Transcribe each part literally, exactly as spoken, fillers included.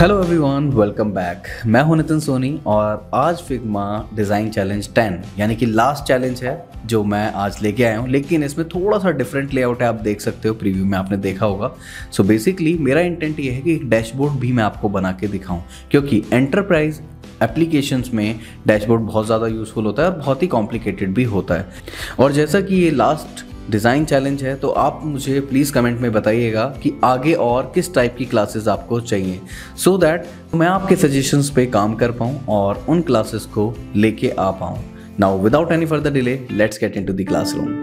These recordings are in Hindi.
Hello everyone, welcome back. मैं हूं नितिन सोनी और आज फिग्मा डिज़ाइन चैलेंज टेन यानी कि लास्ट चैलेंज है जो मैं आज लेके आया हूं, लेकिन इसमें थोड़ा सा डिफरेंट लेआउट है। आप देख सकते हो, प्रीव्यू में आपने देखा होगा। सो बेसिकली मेरा इंटेंट ये है कि एक डैशबोर्ड भी मैं आपको बना के दिखाऊं, क्योंकि एंटरप्राइज एप्लीकेशंस में डैशबोर्ड बहुत ज़्यादा यूजफुल होता है और बहुत ही कॉम्प्लिकेटेड भी होता है। और जैसा कि ये लास्ट डिज़ाइन चैलेंज है, तो आप मुझे प्लीज़ कमेंट में बताइएगा कि आगे और किस टाइप की क्लासेस आपको चाहिए, सो so दैट मैं आपके सजेशंस पे काम कर पाऊँ और उन क्लासेस को लेके आ पाऊँ। Now without any further delay, let's get into the classroom.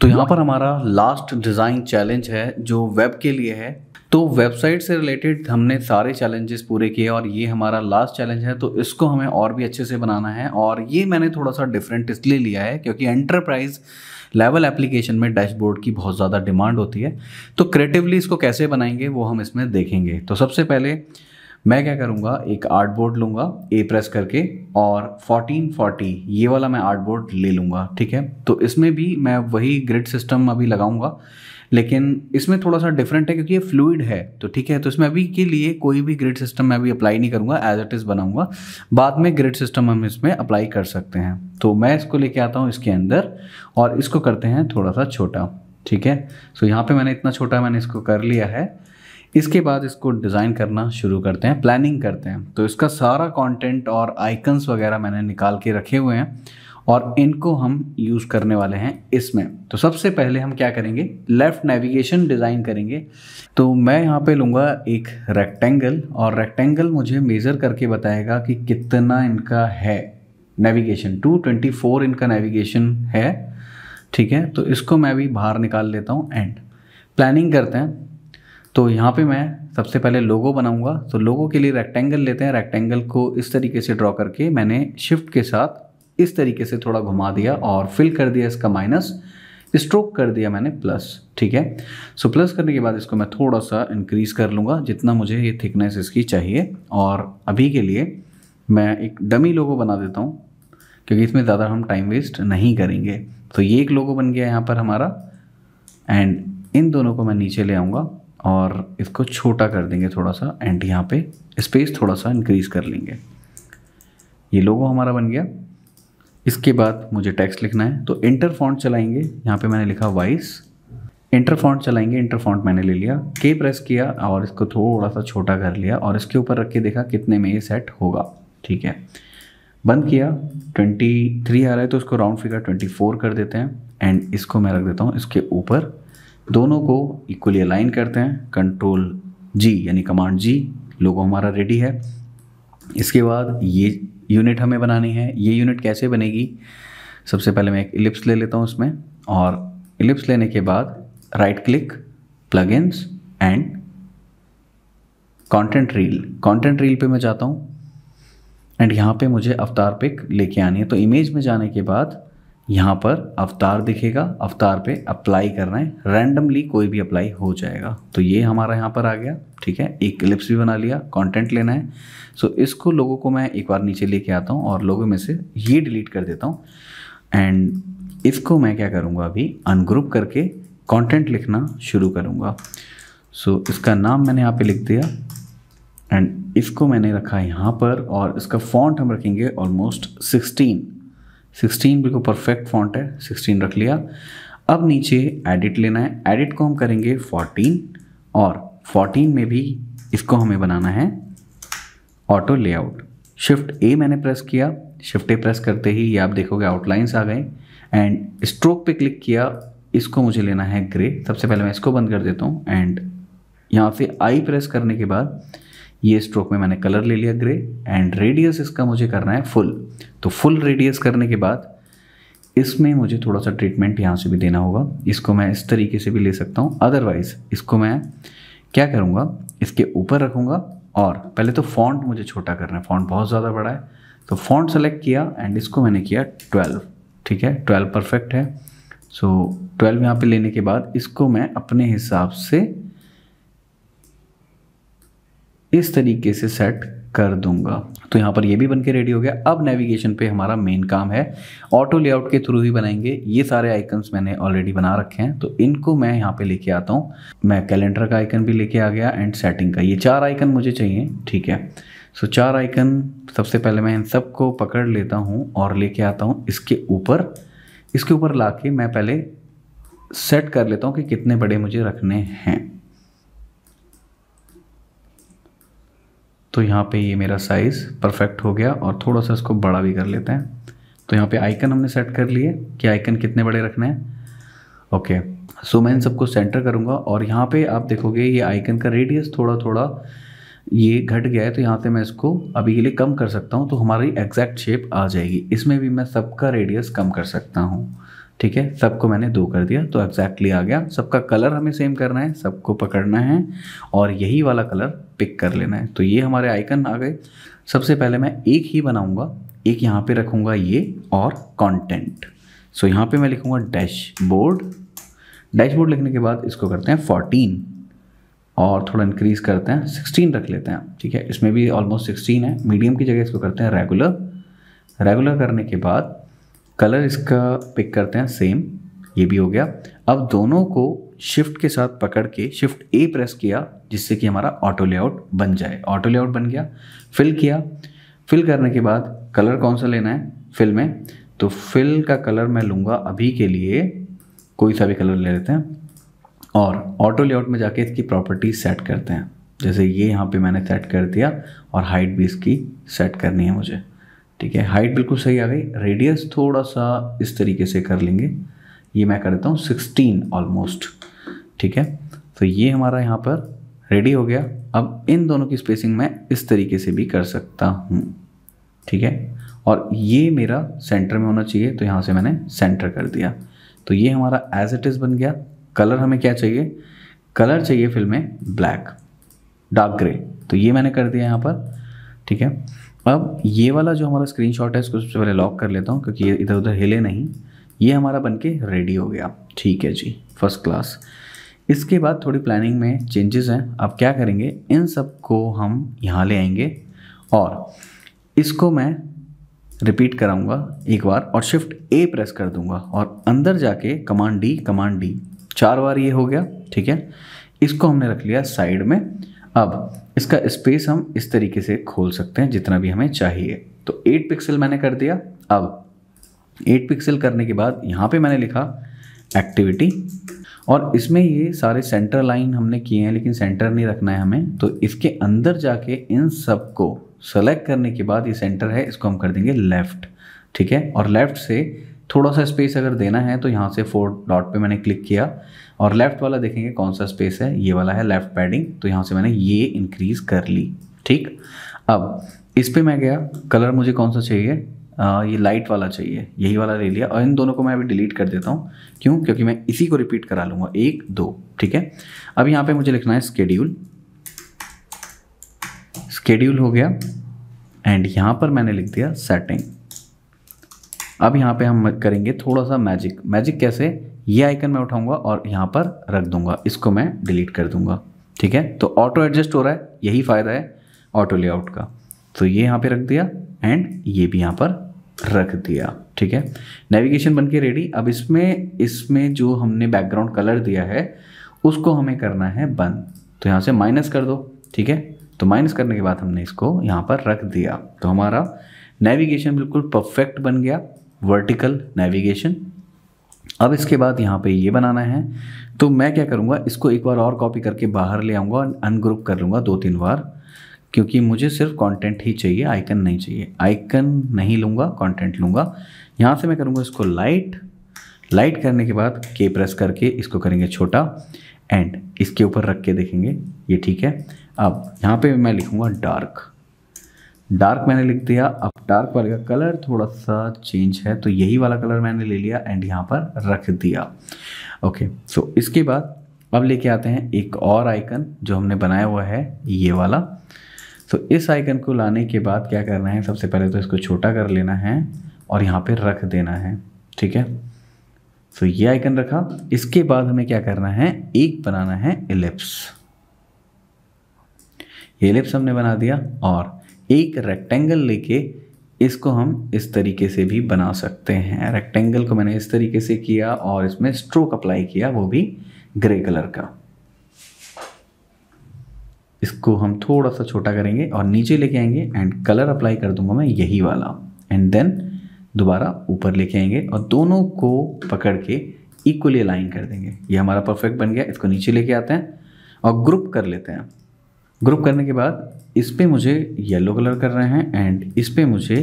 तो यहाँ पर हमारा लास्ट डिज़ाइन चैलेंज है जो वेब के लिए है। तो वेबसाइट से रिलेटेड हमने सारे चैलेंजेस पूरे किए और ये हमारा लास्ट चैलेंज है, तो इसको हमें और भी अच्छे से बनाना है। और ये मैंने थोड़ा सा डिफरेंट इसलिए लिया है क्योंकि एंटरप्राइज लेवल एप्लीकेशन में डैशबोर्ड की बहुत ज़्यादा डिमांड होती है। तो क्रिएटिवली इसको कैसे बनाएंगे वो हम इसमें देखेंगे। तो सबसे पहले मैं क्या करूँगा, एक आर्ट बोर्ड लूँगा ए प्रेस करके और फोर्टीन फोर्टी ये वाला मैं आर्ट बोर्ड ले लूँगा, ठीक है। तो इसमें भी मैं वही ग्रिड सिस्टम अभी लगाऊँगा, लेकिन इसमें थोड़ा सा डिफरेंट है क्योंकि ये फ्लूइड है, तो ठीक है। तो इसमें अभी के लिए कोई भी ग्रिड सिस्टम मैं अभी अप्लाई नहीं करूँगा, एज इट इज़ बनाऊँगा, बाद में ग्रिड सिस्टम हम इसमें अप्लाई कर सकते हैं। तो मैं इसको लेके आता हूँ इसके अंदर और इसको करते हैं थोड़ा सा छोटा, ठीक है। सो यहाँ पर मैंने इतना छोटा मैंने इसको कर लिया है। इसके बाद इसको डिज़ाइन करना शुरू करते हैं, प्लानिंग करते हैं। तो इसका सारा कंटेंट और आइकन्स वगैरह मैंने निकाल के रखे हुए हैं और इनको हम यूज़ करने वाले हैं इसमें। तो सबसे पहले हम क्या करेंगे, लेफ़्ट नेविगेशन डिज़ाइन करेंगे। तो मैं यहाँ पे लूँगा एक रेक्टेंगल और रेक्टेंगल मुझे मेज़र करके बताएगा कि कितना इनका है नेविगेशन। टू ट्वेंटी फोर इनका नेविगेशन है, ठीक है। तो इसको मैं भी बाहर निकाल लेता हूँ एंड प्लानिंग करते हैं। तो यहाँ पे मैं सबसे पहले लोगो बनाऊंगा। तो लोगो के लिए रेक्टेंगल लेते हैं। रेक्टेंगल को इस तरीके से ड्रॉ करके मैंने शिफ्ट के साथ इस तरीके से थोड़ा घुमा दिया और फिल कर दिया इसका माइनस, स्ट्रोक कर दिया मैंने प्लस, ठीक है। सो प्लस करने के बाद इसको मैं थोड़ा सा इंक्रीज़ कर लूँगा जितना मुझे ये थिकनेस इसकी चाहिए। और अभी के लिए मैं एक डमी लोगो बना देता हूँ क्योंकि इसमें ज़्यादा हम टाइम वेस्ट नहीं करेंगे। तो ये एक लोगो बन गया यहाँ पर हमारा एंड इन दोनों को मैं नीचे ले आऊँगा और इसको छोटा कर देंगे थोड़ा सा एंड यहाँ पे स्पेस थोड़ा सा इंक्रीज कर लेंगे। ये लोगो हमारा बन गया। इसके बाद मुझे टेक्स्ट लिखना है, तो इंटर फॉन्ट चलाएंगे। यहाँ पे मैंने लिखा वाइस इंटर फॉन्ट चलाएंगे। इंटर फॉन्ट मैंने ले लिया, के प्रेस किया और इसको थोड़ा सा छोटा कर लिया और इसके ऊपर रख के देखा कितने में ये सेट होगा, ठीक है। बंद किया, ट्वेंटी थ्री आ रहा है तो उसको राउंड फिगर ट्वेंटी फोर कर देते हैं एंड इसको मैं रख देता हूँ इसके ऊपर। दोनों को इक्वली अलाइन करते हैं, कंट्रोल जी यानी कमांड जी। लोगो हमारा रेडी है। इसके बाद ये यूनिट हमें बनानी है। ये यूनिट कैसे बनेगी, सबसे पहले मैं एक इलिप्स ले लेता हूँ इसमें और इलिप्स लेने के बाद right click, plugins and content reel. Content reel पे मैं जाता हूँ एंड यहाँ पे मुझे अवतार पिक लेके आनी है। तो इमेज में जाने के बाद यहाँ पर अवतार दिखेगा, अवतार पे अप्लाई करना है, रैंडमली कोई भी अप्लाई हो जाएगा। तो ये हमारा यहाँ पर आ गया, ठीक है। एक क्लिप्स भी बना लिया, कंटेंट लेना है। सो इसको लोगों को मैं एक बार नीचे लेके आता हूँ और लोगों में से ये डिलीट कर देता हूँ एंड इसको मैं क्या करूँगा, अभी अनग्रुप करके कंटेंट लिखना शुरू करूँगा। सो इसका नाम मैंने यहाँ पर लिख दिया एंड इसको मैंने रखा यहाँ पर और इसका फॉन्ट हम रखेंगे ऑलमोस्ट सिक्सटीन। सिक्सटीन बिल्कुल परफेक्ट फॉन्ट है, सिक्सटीन रख लिया। अब नीचे एडिट लेना है, एडिट को हम करेंगे फोर्टीन और फोर्टीन में भी इसको हमें बनाना है ऑटो लेआउट। शिफ्ट ए मैंने प्रेस किया, शिफ्ट ए प्रेस करते ही ये आप देखोगे आउटलाइंस आ गए एंड स्ट्रोक पे क्लिक किया। इसको मुझे लेना है ग्रे। सबसे पहले मैं इसको बंद कर देता हूँ एंड यहाँ से आई प्रेस करने के बाद ये स्ट्रोक में मैंने कलर ले लिया ग्रे एंड रेडियस इसका मुझे करना है फुल। तो फुल रेडियस करने के बाद इसमें मुझे थोड़ा सा ट्रीटमेंट यहाँ से भी देना होगा। इसको मैं इस तरीके से भी ले सकता हूँ, अदरवाइज इसको मैं क्या करूँगा, इसके ऊपर रखूँगा। और पहले तो फॉन्ट मुझे छोटा करना है, फॉन्ट बहुत ज़्यादा बड़ा है। तो फॉन्ट सेलेक्ट किया एंड इसको मैंने किया ट्वेल्व, ठीक है। ट्वेल्व परफेक्ट है। सो ट्वेल्व यहाँ पर लेने के बाद इसको मैं अपने हिसाब से इस तरीके से सेट कर दूंगा। तो यहाँ पर ये भी बनके रेडी हो गया। अब नेविगेशन पे हमारा मेन काम है, ऑटो लेआउट के थ्रू ही बनाएंगे। ये सारे आइकन्स मैंने ऑलरेडी बना रखे हैं, तो इनको मैं यहाँ पे लेके आता हूँ। मैं कैलेंडर का आइकन भी लेके आ गया एंड सेटिंग का। ये चार आइकन मुझे चाहिए, ठीक है। सो चार आइकन सबसे पहले मैं इन सबको पकड़ लेता हूँ और लेके आता हूँ इसके ऊपर। इसके ऊपर ला के मैं पहले सेट कर लेता हूँ कि कितने बड़े मुझे रखने हैं। तो यहाँ पे ये मेरा साइज़ परफेक्ट हो गया और थोड़ा सा इसको बड़ा भी कर लेते हैं। तो यहाँ पे आइकन हमने सेट कर लिए कि आइकन कितने बड़े रखने हैं। ओके, सो मैं इन सबको सेंटर करूँगा और यहाँ पे आप देखोगे ये आइकन का रेडियस थोड़ा थोड़ा ये घट गया है, तो यहाँ से मैं इसको अभी के लिए कम कर सकता हूँ, तो हमारी एग्जैक्ट शेप आ जाएगी। इसमें भी मैं सबका रेडियस कम कर सकता हूँ, ठीक है। सबको मैंने दो कर दिया तो एग्जैक्टली आ गया। सबका कलर हमें सेम करना है, सबको पकड़ना है और यही वाला कलर पिक कर लेना है। तो ये हमारे आइकन आ गए। सबसे पहले मैं एक ही बनाऊंगा, एक यहाँ पे रखूंगा ये और कंटेंट। सो यहाँ पे मैं लिखूंगा डैशबोर्ड। डैशबोर्ड लिखने के बाद इसको करते हैं फोर्टीन और थोड़ा इंक्रीज़ करते हैं, सिक्सटीन रख लेते हैं, ठीक है। इसमें भी ऑलमोस्ट सिक्सटीन है। मीडियम की जगह इसको करते हैं रेगुलर। रेगुलर करने के बाद कलर इसका पिक करते हैं सेम, ये भी हो गया। अब दोनों को शिफ्ट के साथ पकड़ के शिफ्ट ए प्रेस किया जिससे कि हमारा ऑटो लेआउट बन जाए। ऑटो लेआउट बन गया। फिल किया, फिल करने के बाद कलर कौन सा लेना है फिल में, तो फिल का कलर मैं लूँगा अभी के लिए कोई सा भी कलर ले लेते हैं और ऑटो लेआउट में जाके इसकी प्रॉपर्टी सेट करते हैं। जैसे ये यहाँ पर मैंने सेट कर दिया और हाइट भी इसकी सेट करनी है मुझे, ठीक है। हाइट बिल्कुल सही आ गई। रेडियस थोड़ा सा इस तरीके से कर लेंगे, ये मैं कर देता हूँ सिक्सटीन ऑलमोस्ट, ठीक है। तो ये हमारा यहाँ पर रेडी हो गया। अब इन दोनों की स्पेसिंग मैं इस तरीके से भी कर सकता हूँ, ठीक है। और ये मेरा सेंटर में होना चाहिए, तो यहाँ से मैंने सेंटर कर दिया। तो ये हमारा एज इट इज़ बन गया। कलर हमें क्या चाहिए, कलर चाहिए फिल्म में ब्लैक, डार्क ग्रे, तो ये मैंने कर दिया यहाँ पर, ठीक है। अब ये वाला जो हमारा स्क्रीनशॉट है इसको सबसे पहले लॉक कर लेता हूँ क्योंकि ये इधर उधर हिले नहीं। ये हमारा बनके रेडी हो गया, ठीक है जी, फर्स्ट क्लास। इसके बाद थोड़ी प्लानिंग में चेंजेस हैं। अब क्या करेंगे, इन सब को हम यहाँ ले आएंगे और इसको मैं रिपीट कराऊँगा एक बार और शिफ्ट ए प्रेस कर दूँगा और अंदर जाके कमांड डी, कमांड डी, चार बार ये हो गया, ठीक है। इसको हमने रख लिया साइड में। अब इसका स्पेस हम इस तरीके से खोल सकते हैं जितना भी हमें चाहिए। तो एट पिक्सल मैंने कर दिया। अब एट पिक्सल करने के बाद यहाँ पे मैंने लिखा एक्टिविटी और इसमें ये सारे सेंटर लाइन हमने किए हैं लेकिन सेंटर नहीं रखना है हमें, तो इसके अंदर जाके इन सब को सेलेक्ट करने के बाद ये सेंटर है, इसको हम कर देंगे लेफ़्ट, ठीक है। और लेफ़्ट से थोड़ा सा स्पेस अगर देना है तो यहाँ से फोर डॉट पे मैंने क्लिक किया और लेफ़्ट वाला देखेंगे कौन सा स्पेस है, ये वाला है लेफ़्ट पैडिंग, तो यहाँ से मैंने ये इंक्रीज़ कर ली, ठीक। अब इस पे मैं गया, कलर मुझे कौन सा चाहिए, आ, ये लाइट वाला चाहिए, यही वाला ले लिया और इन दोनों को मैं अभी डिलीट कर देता हूँ, क्यों, क्योंकि मैं इसी को रिपीट करा लूँगा, एक दो, ठीक है। अब यहाँ पर मुझे लिखना है स्केड्यूल, स्केड्यूल हो गया एंड यहाँ पर मैंने लिख दिया सेटिंग। अब यहाँ पे हम करेंगे थोड़ा सा मैजिक। मैजिक कैसे, ये आइकन मैं उठाऊंगा और यहाँ पर रख दूंगा, इसको मैं डिलीट कर दूंगा, ठीक है। तो ऑटो एडजस्ट हो रहा है, यही फ़ायदा है ऑटो लेआउट का। तो ये यहाँ पे रख दिया एंड ये भी यहाँ पर रख दिया, ठीक है। नेविगेशन बन के रेडी। अब इसमें इसमें जो हमने बैकग्राउंड कलर दिया है उसको हमें करना है बंद, तो यहाँ से माइनस कर दो, ठीक है। तो माइनस करने के बाद हमने इसको यहाँ पर रख दिया। तो हमारा नेविगेशन बिल्कुल परफेक्ट बन गया, वर्टिकल नेविगेशन। अब इसके बाद यहाँ पे ये बनाना है, तो मैं क्या करूँगा, इसको एक बार और कॉपी करके बाहर ले आऊँगा और अनग्रुप कर लूँगा दो तीन बार, क्योंकि मुझे सिर्फ कंटेंट ही चाहिए, आइकन नहीं चाहिए। आइकन नहीं लूँगा, कंटेंट लूँगा। यहाँ से मैं करूँगा इसको लाइट। लाइट करने के बाद के प्रेस करके इसको करेंगे छोटा एंड इसके ऊपर रख के देखेंगे, ये ठीक है। अब यहाँ पर मैं लिखूँगा डार्क। डार्क मैंने लिख दिया। अब डार्क वाले का कलर थोड़ा सा चेंज है, तो यही वाला कलर मैंने ले लिया एंड यहाँ पर रख दिया, ओके। सो इसके बाद अब लेके आते हैं एक और आइकन जो हमने बनाया हुआ है, ये वाला। तो इस आइकन को लाने के बाद क्या करना है, सबसे पहले तो इसको छोटा कर लेना है और यहाँ पे रख देना है, ठीक है। सो ये आइकन रखा। इसके बाद हमें क्या करना है, एक बनाना है एलिप्स। एलिप्स हमने बना दिया और एक रेक्टेंगल लेके इसको हम इस तरीके से भी बना सकते हैं। रेक्टेंगल को मैंने इस तरीके से किया और इसमें स्ट्रोक अप्लाई किया, वो भी ग्रे कलर का। इसको हम थोड़ा सा छोटा करेंगे और नीचे लेके आएंगे एंड कलर अप्लाई कर दूंगा मैं यही वाला, एंड देन दोबारा ऊपर लेके आएंगे और दोनों को पकड़ के इक्वली अलाइन कर देंगे। ये हमारा परफेक्ट बन गया। इसको नीचे लेके आते हैं और ग्रुप कर लेते हैं। ग्रुप करने के बाद इस पर मुझे येलो कलर करना है एंड इस पर मुझे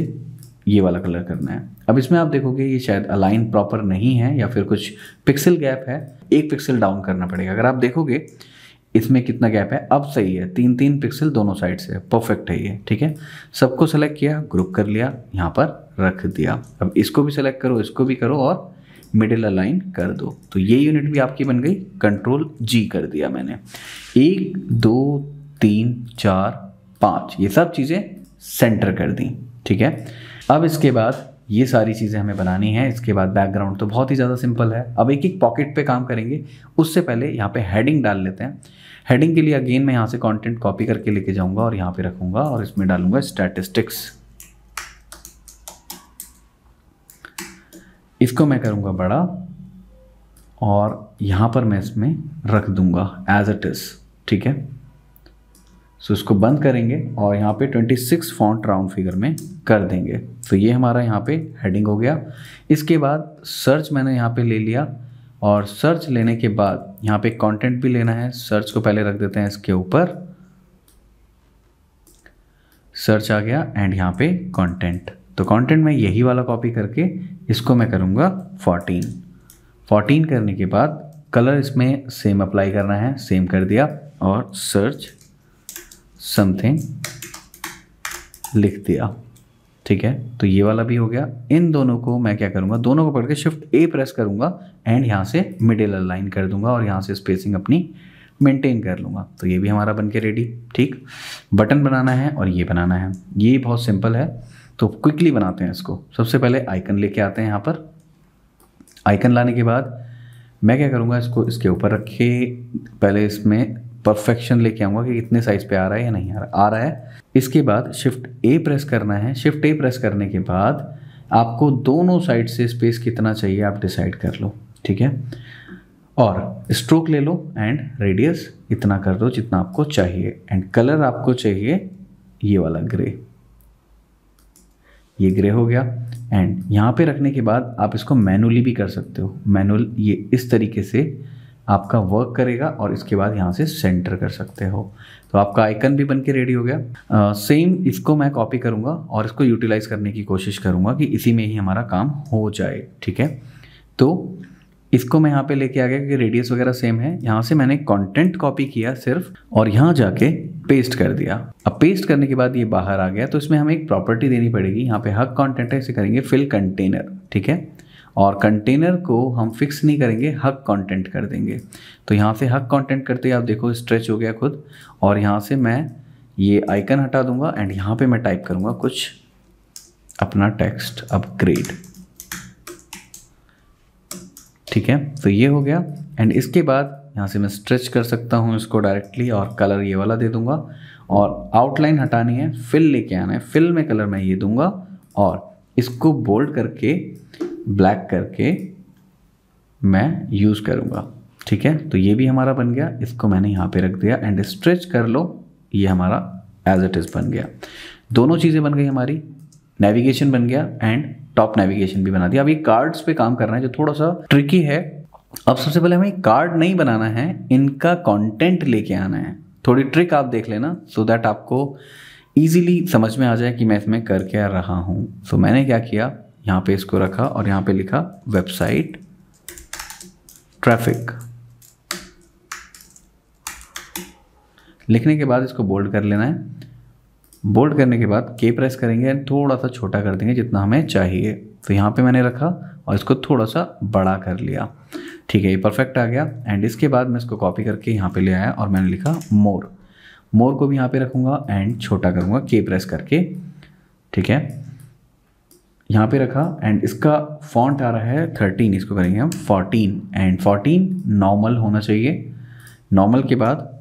ये वाला कलर करना है। अब इसमें आप देखोगे ये शायद अलाइन प्रॉपर नहीं है या फिर कुछ पिक्सल गैप है, एक पिक्सल डाउन करना पड़ेगा। अगर आप देखोगे इसमें कितना गैप है, अब सही है, तीन तीन पिक्सल दोनों साइड से, परफेक्ट है ये। ठीक है, सबको सेलेक्ट किया, ग्रुप कर लिया, यहाँ पर रख दिया। अब इसको भी सेलेक्ट करो, इसको भी करो और मिडिल अलाइन कर दो। तो ये यूनिट भी आपकी बन गई। कंट्रोल जी कर दिया मैंने। एक दो तीन चार पाँच, ये सब चीज़ें सेंटर कर दी। ठीक है, अब इसके बाद ये सारी चीज़ें हमें बनानी है। इसके बाद बैकग्राउंड तो बहुत ही ज़्यादा सिंपल है। अब एक एक पॉकेट पे काम करेंगे। उससे पहले यहाँ पे हेडिंग डाल लेते हैं। हेडिंग के लिए अगेन मैं यहाँ से कंटेंट कॉपी करके लेके जाऊँगा और यहाँ पे रखूँगा और इसमें डालूँगा स्टैटिस्टिक्स। इसको मैं करूँगा बड़ा और यहाँ पर मैं इसमें रख दूँगा एज इट इज़। ठीक है, सो so, इसको बंद करेंगे और यहाँ पे छब्बीस फॉन्ट राउंड फिगर में कर देंगे। तो ये हमारा यहाँ पे हेडिंग हो गया। इसके बाद सर्च मैंने यहाँ पे ले लिया और सर्च लेने के बाद यहाँ पे कंटेंट भी लेना है। सर्च को पहले रख देते हैं इसके ऊपर। सर्च आ गया एंड यहाँ पे कंटेंट। तो कंटेंट में यही वाला कॉपी करके इसको मैं करूँगा फोर्टीन। फोर्टीन करने के बाद कलर इसमें सेम अप्लाई करना है, सेम कर दिया और सर्च समथिंग लिख दिया। ठीक है, तो ये वाला भी हो गया। इन दोनों को मैं क्या करूँगा, दोनों को पकड़ के शिफ्ट ए प्रेस करूँगा एंड यहाँ से मिडिल अलाइन कर दूँगा और यहाँ से स्पेसिंग अपनी मेंटेन कर लूँगा। तो ये भी हमारा बन के रेडी। ठीक, बटन बनाना है और ये बनाना है, ये बहुत सिंपल है। तो क्विकली बनाते हैं इसको। सबसे पहले आइकन लेके आते हैं यहाँ पर। आइकन लाने के बाद मैं क्या करूँगा, इसको इसके ऊपर रखे, पहले इसमें परफेक्शन लेके आऊँगा कि कितने साइज़ पे आ रहा है या नहीं आ रहा आ रहा है। इसके बाद शिफ्ट ए प्रेस करना है। शिफ्ट ए प्रेस करने के बाद आपको दोनों साइड से स्पेस कितना चाहिए आप डिसाइड कर लो। ठीक है, और स्ट्रोक ले लो एंड रेडियस इतना कर दो जितना आपको चाहिए एंड कलर आपको चाहिए ये वाला ग्रे। ये ग्रे हो गया एंड यहाँ पे रखने के बाद आप इसको मैनुअली भी कर सकते हो। मैनुअल ये इस तरीके से आपका वर्क करेगा और इसके बाद यहाँ से सेंटर कर सकते हो। तो आपका आइकन भी बन के रेडी हो गया। सेम इसको मैं कॉपी करूँगा और इसको यूटिलाइज करने की कोशिश करूँगा कि इसी में ही हमारा काम हो जाए। ठीक है, तो इसको मैं यहाँ पे लेके आ गया क्योंकि रेडियस वगैरह सेम है। यहाँ से मैंने कंटेंट कॉपी किया सिर्फ और यहाँ जाके पेस्ट कर दिया। अब पेस्ट करने के बाद ये बाहर आ गया। तो इसमें हमें एक प्रॉपर्टी देनी पड़ेगी। यहाँ पे हक कंटेंट है, इसे करेंगे फिल कंटेनर। ठीक है, और कंटेनर को हम फिक्स नहीं करेंगे, हक कंटेंट कर देंगे। तो यहाँ से हक कंटेंट करते ही आप देखो स्ट्रेच हो गया खुद। और यहाँ से मैं ये आइकन हटा दूंगा एंड यहाँ पे मैं टाइप करूँगा कुछ अपना टेक्स्ट अपग्रेड। ठीक है, तो ये हो गया। एंड इसके बाद यहाँ से मैं स्ट्रेच कर सकता हूँ इसको डायरेक्टली और कलर ये वाला दे दूँगा और आउटलाइन हटानी है, फिल लेके आना है। फिल में कलर मैं ये दूँगा और इसको बोल्ड करके ब्लैक करके मैं यूज़ करूँगा। ठीक है, तो ये भी हमारा बन गया। इसको मैंने यहाँ पे रख दिया एंड स्ट्रेच कर लो। ये हमारा एज इट इज़ बन गया। दोनों चीज़ें बन गई हमारी। नेविगेशन बन गया एंड टॉप नेविगेशन भी बना दिया। अब ये कार्ड्स पे काम करना है जो थोड़ा सा ट्रिकी है। अब सबसे पहले हमें कार्ड नहीं बनाना है, इनका कॉन्टेंट लेके आना है। थोड़ी ट्रिक आप देख लेना सो so दैट आपको ईजिली समझ में आ जाए कि मैं इसमें कर क्या रहा हूँ। सो so मैंने क्या किया, यहाँ पे इसको रखा और यहाँ पे लिखा वेबसाइट ट्रैफिक। लिखने के बाद इसको बोल्ड कर लेना है। बोल्ड करने के बाद के प्रेस करेंगे, थोड़ा सा छोटा कर देंगे जितना हमें चाहिए। तो यहाँ पे मैंने रखा और इसको थोड़ा सा बड़ा कर लिया। ठीक है, ये परफेक्ट आ गया। एंड इसके बाद मैं इसको कॉपी करके यहाँ पे ले आया और मैंने लिखा मोर। मोर को भी यहाँ पे रखूँगा एंड छोटा करूँगा के प्रेस करके। ठीक है, यहाँ पे रखा एंड इसका फॉन्ट आ रहा है थर्टीन, इसको करेंगे हम फोर्टीन एंड फोर्टीन नॉर्मल होना चाहिए। नॉर्मल के बाद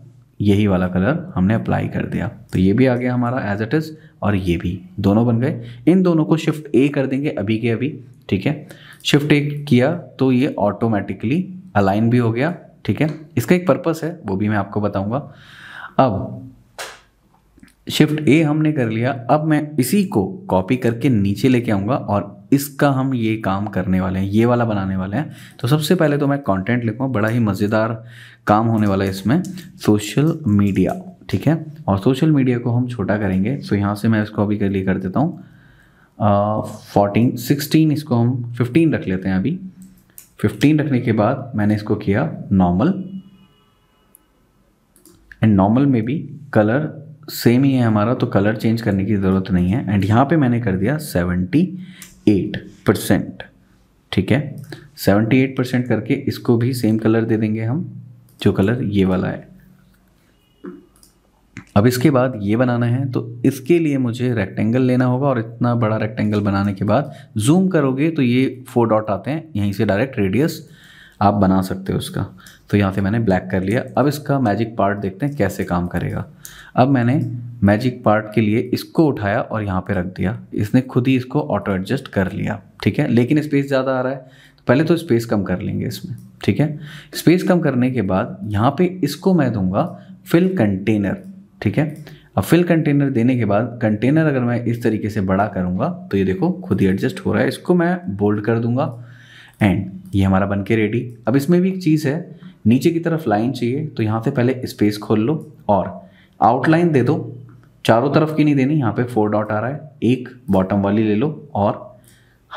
यही वाला कलर हमने अप्लाई कर दिया, तो ये भी आ गया हमारा एज इट इज़ और ये भी दोनों बन गए। इन दोनों को शिफ्ट ए कर देंगे अभी के अभी, ठीक है। शिफ्ट ए किया तो ये ऑटोमेटिकली अलाइन भी हो गया, ठीक है। इसका एक पर्पस है वो भी मैं आपको बताऊंगा। अब शिफ्ट ए हमने कर लिया, अब मैं इसी को कॉपी करके नीचे लेके आऊँगा और इसका हम ये काम करने वाले हैं, ये वाला बनाने वाले हैं। तो सबसे पहले तो मैं कंटेंट लिखूँगा, बड़ा ही मज़ेदार काम होने वाला है इसमें, सोशल मीडिया, ठीक है। और सोशल मीडिया को हम छोटा करेंगे, सो यहाँ से मैं इसको अभी के लिए कर देता हूँ फोर्टीन सिक्सटीन, इसको हम फिफ्टीन रख लेते हैं। अभी फिफ्टीन रखने के बाद मैंने इसको किया नॉर्मल, एंड नॉर्मल में भी कलर सेम ही है हमारा, तो कलर चेंज करने की ज़रूरत नहीं है। एंड यहाँ पे मैंने कर दिया सेवेंटी एट परसेंट, ठीक है। सेवेंटी एट परसेंट करके इसको भी सेम कलर दे देंगे हम, जो कलर ये वाला है। अब इसके बाद ये बनाना है, तो इसके लिए मुझे रेक्टेंगल लेना होगा, और इतना बड़ा रेक्टेंगल बनाने के बाद जूम करोगे तो ये फोर डॉट आते हैं, यहीं से डायरेक्ट रेडियस आप बना सकते हो उसका। तो यहाँ से मैंने ब्लैक कर लिया। अब इसका मैजिक पार्ट देखते हैं कैसे काम करेगा। अब मैंने मैजिक पार्ट के लिए इसको उठाया और यहाँ पे रख दिया, इसने खुद ही इसको ऑटो एडजस्ट कर लिया, ठीक है। लेकिन स्पेस ज़्यादा आ रहा है, पहले तो स्पेस कम कर लेंगे इसमें, ठीक है। स्पेस कम करने के बाद यहाँ पे इसको मैं दूंगा फिल कंटेनर, ठीक है। अब फिल कंटेनर देने के बाद कंटेनर अगर मैं इस तरीके से बड़ा करूँगा तो ये देखो खुद ही एडजस्ट हो रहा है। इसको मैं बोल्ड कर दूँगा एंड ये हमारा बन के रेडी। अब इसमें भी एक चीज़ है, नीचे की तरफ लाइन चाहिए, तो यहाँ से पहले स्पेस खोल लो और आउटलाइन दे दो, चारों तरफ की नहीं देनी। यहाँ पे फोर डॉट आ रहा है, एक बॉटम वाली ले लो और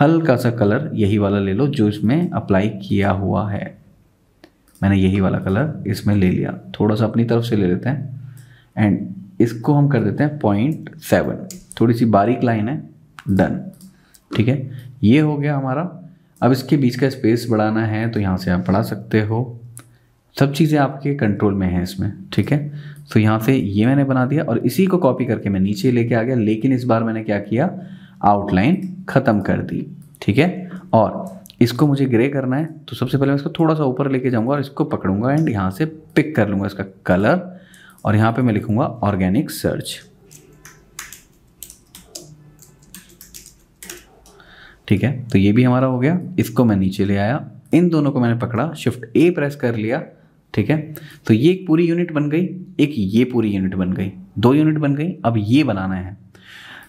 हल्का सा कलर यही वाला ले लो जो इसमें अप्लाई किया हुआ है। मैंने यही वाला कलर इसमें ले लिया, थोड़ा सा अपनी तरफ से ले लेते हैं एंड इसको हम कर देते हैं पॉइंट सेवन, थोड़ी सी बारीक लाइन है, डन, ठीक है। ये हो गया हमारा। अब इसके बीच का स्पेस बढ़ाना है तो यहाँ से आप बढ़ा सकते हो, सब चीज़ें आपके कंट्रोल में हैं इसमें, ठीक है। तो यहाँ से ये मैंने बना दिया और इसी को कॉपी करके मैं नीचे लेके आ गया, लेकिन इस बार मैंने क्या किया, आउटलाइन ख़त्म कर दी, ठीक है। और इसको मुझे ग्रे करना है, तो सबसे पहले मैं इसको थोड़ा सा ऊपर लेके जाऊँगा और इसको पकड़ूंगा एंड यहाँ से पिक कर लूँगा इसका कलर और यहाँ पर मैं लिखूँगा ऑर्गेनिक सर्च, ठीक है। तो ये भी हमारा हो गया। इसको मैं नीचे ले आया, इन दोनों को मैंने पकड़ा, शिफ्ट ए प्रेस कर लिया, ठीक है। तो ये एक पूरी यूनिट बन गई, एक ये पूरी यूनिट बन गई, दो यूनिट बन गई। अब ये बनाना है,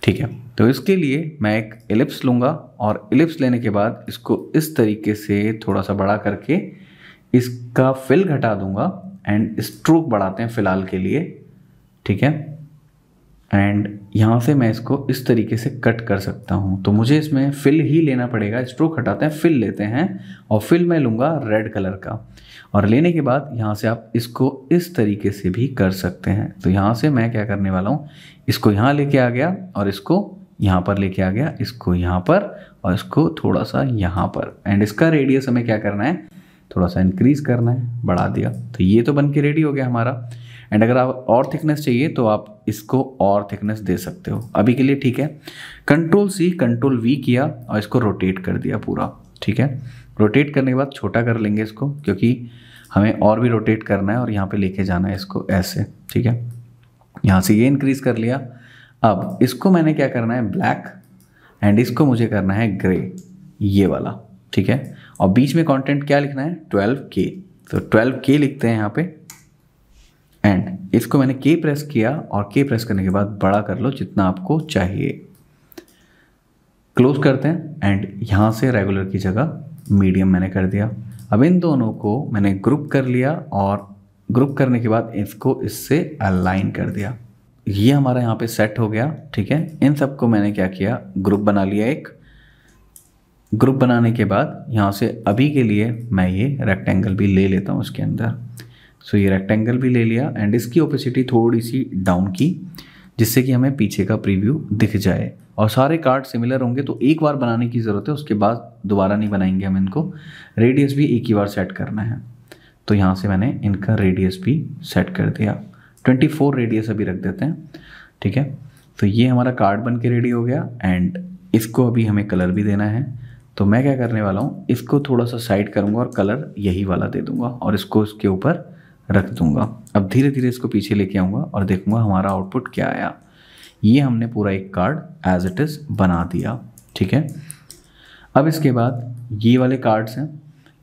ठीक है। तो इसके लिए मैं एक एलिप्स लूँगा और एलिप्स लेने के बाद इसको इस तरीके से थोड़ा सा बड़ा करके इसका फिल घटा दूंगा एंड स्ट्रोक बढ़ाते हैं फिलहाल के लिए, ठीक है। एंड यहाँ से मैं इसको इस तरीके से कट कर सकता हूँ, तो मुझे इसमें फिल ही लेना पड़ेगा। स्ट्रोक हटाते हैं, फिल लेते हैं और फिल मैं लूँगा रेड कलर का, और लेने के बाद यहाँ से आप इसको इस तरीके से भी कर सकते हैं। तो यहाँ से मैं क्या करने वाला हूँ, इसको यहाँ लेके आ गया और इसको यहाँ पर लेके आ गया, इसको यहाँ पर और इसको थोड़ा सा यहाँ पर, एंड इसका रेडियस हमें क्या करना है, थोड़ा सा इंक्रीज़ करना है, बढ़ा दिया। तो ये तो बन के रेडी हो गया हमारा। एंड अगर आप और थिकनेस चाहिए तो आप इसको और थिकनेस दे सकते हो, अभी के लिए ठीक है। कंट्रोल सी कंट्रोल वी किया और इसको रोटेट कर दिया पूरा, ठीक है। रोटेट करने के बाद छोटा कर लेंगे इसको, क्योंकि हमें और भी रोटेट करना है और यहाँ पे लेके जाना है इसको ऐसे, ठीक है। यहाँ से ये इंक्रीज़ कर लिया। अब इसको मैंने क्या करना है, ब्लैक, एंड इसको मुझे करना है ग्रे, ये वाला, ठीक है। और बीच में कंटेंट क्या लिखना है, ट्वेल्व के, तो ट्वेल्व के लिखते हैं यहाँ पे। एंड इसको मैंने के प्रेस किया और के प्रेस करने के बाद बड़ा कर लो जितना आपको चाहिए, क्लोज करते हैं। एंड यहाँ से रेगुलर की जगह मीडियम मैंने कर दिया। अब इन दोनों को मैंने ग्रुप कर लिया और ग्रुप करने के बाद इसको इससे अलाइन कर दिया, ये हमारा यहाँ पे सेट हो गया, ठीक है। इन सबको मैंने क्या किया, ग्रुप बना लिया। एक ग्रुप बनाने के बाद यहाँ से अभी के लिए मैं ये रेक्टेंगल भी ले लेता हूँ उसके अंदर, सो ये रेक्टेंगल भी ले लिया। एंड इसकी ओपेसिटी थोड़ी सी डाउन की, जिससे कि हमें पीछे का प्रीव्यू दिख जाए, और सारे कार्ड सिमिलर होंगे तो एक बार बनाने की ज़रूरत है, उसके बाद दोबारा नहीं बनाएंगे हम इनको। रेडियस भी एक ही बार सेट करना है, तो यहाँ से मैंने इनका रेडियस भी सेट कर दिया, चौबीस रेडियस अभी रख देते हैं, ठीक है। तो ये हमारा कार्ड बन के रेडी हो गया। एंड इसको अभी हमें कलर भी देना है, तो मैं क्या करने वाला हूँ, इसको थोड़ा सा साइड करूँगा और कलर यही वाला दे दूँगा और इसको इसके ऊपर रख दूंगा। अब धीरे धीरे इसको पीछे लेके आऊँगा और देखूँगा हमारा आउटपुट क्या आया। ये हमने पूरा एक कार्ड एज इट इज़ बना दिया, ठीक है। अब इसके बाद ये वाले कार्ड्स हैं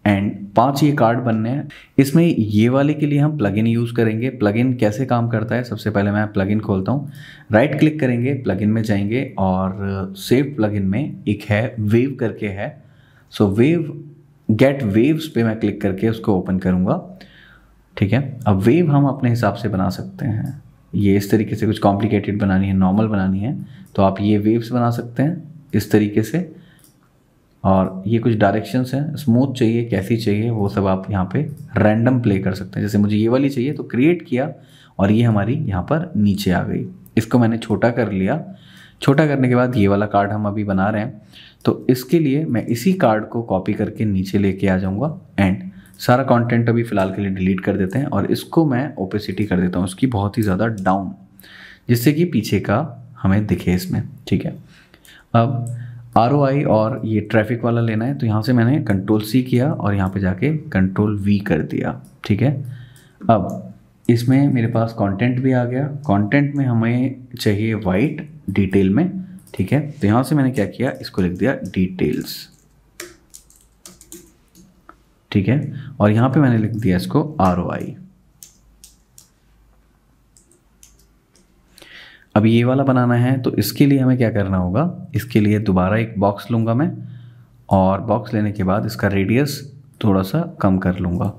एंड पांच ये कार्ड बनने हैं। इसमें ये वाले के लिए हम प्लगइन यूज़ करेंगे। प्लगइन कैसे काम करता है, सबसे पहले मैं प्लगइन खोलता हूँ। राइट क्लिक करेंगे, प्लगइन में जाएंगे और सेव प्लगइन में एक है वेव करके है, सो वेव गेट वेव्स पे मैं क्लिक करके उसको ओपन करूँगा, ठीक है। अब वेव हम अपने हिसाब से बना सकते हैं, ये इस तरीके से कुछ कॉम्प्लिकेटेड बनानी है, नॉर्मल बनानी है तो आप ये वेव्स बना सकते हैं इस तरीके से। और ये कुछ डायरेक्शंस हैं, स्मूथ चाहिए कैसी चाहिए वो सब आप यहाँ पे रैंडम प्ले कर सकते हैं। जैसे मुझे ये वाली चाहिए तो क्रिएट किया और ये हमारी यहाँ पर नीचे आ गई। इसको मैंने छोटा कर लिया। छोटा करने के बाद ये वाला कार्ड हम अभी बना रहे हैं तो इसके लिए मैं इसी कार्ड को कॉपी करके नीचे लेके आ जाऊँगा एंड सारा कॉन्टेंट अभी फ़िलहाल के लिए डिलीट कर देते हैं और इसको मैं ओपेसिटी कर देता हूँ उसकी बहुत ही ज़्यादा डाउन, जिससे कि पीछे का हमें दिखे इसमें, ठीक है। अब आर ओ आई और ये ट्रैफिक वाला लेना है तो यहाँ से मैंने कंट्रोल सी किया और यहाँ पे जाके कंट्रोल वी कर दिया, ठीक है। अब इसमें मेरे पास कंटेंट भी आ गया। कंटेंट में हमें चाहिए वाइट डिटेल में, ठीक है। तो यहाँ से मैंने क्या किया, इसको लिख दिया डिटेल्स, ठीक है। और यहाँ पे मैंने लिख दिया इसको आर ओ आई। अब ये वाला बनाना है तो इसके लिए हमें क्या करना होगा, इसके लिए दोबारा एक बॉक्स लूँगा मैं और बॉक्स लेने के बाद इसका रेडियस थोड़ा सा कम कर लूँगा।